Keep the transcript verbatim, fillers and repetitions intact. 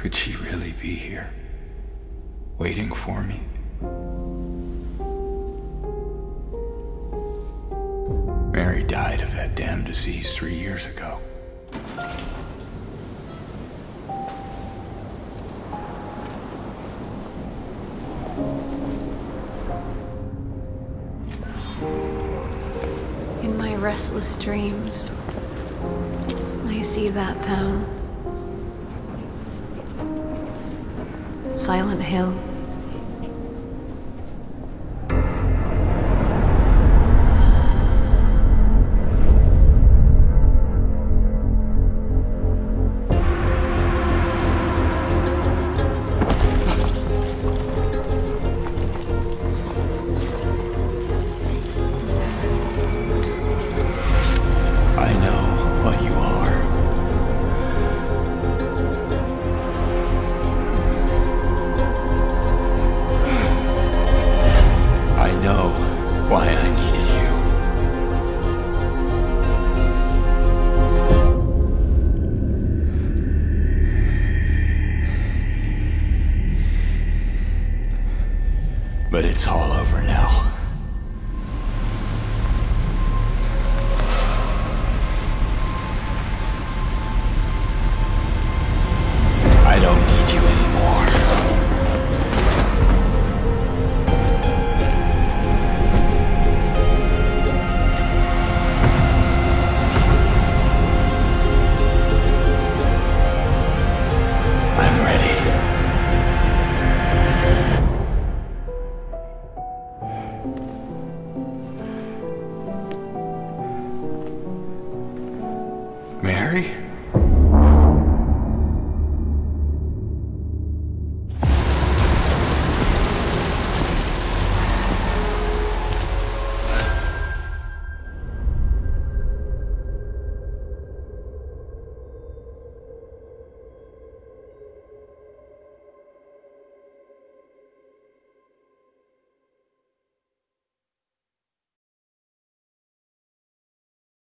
Could she really be here, waiting for me? Mary died of that damn disease three years ago. In my restless dreams, I see that town. Silent Hill. But it's all over now.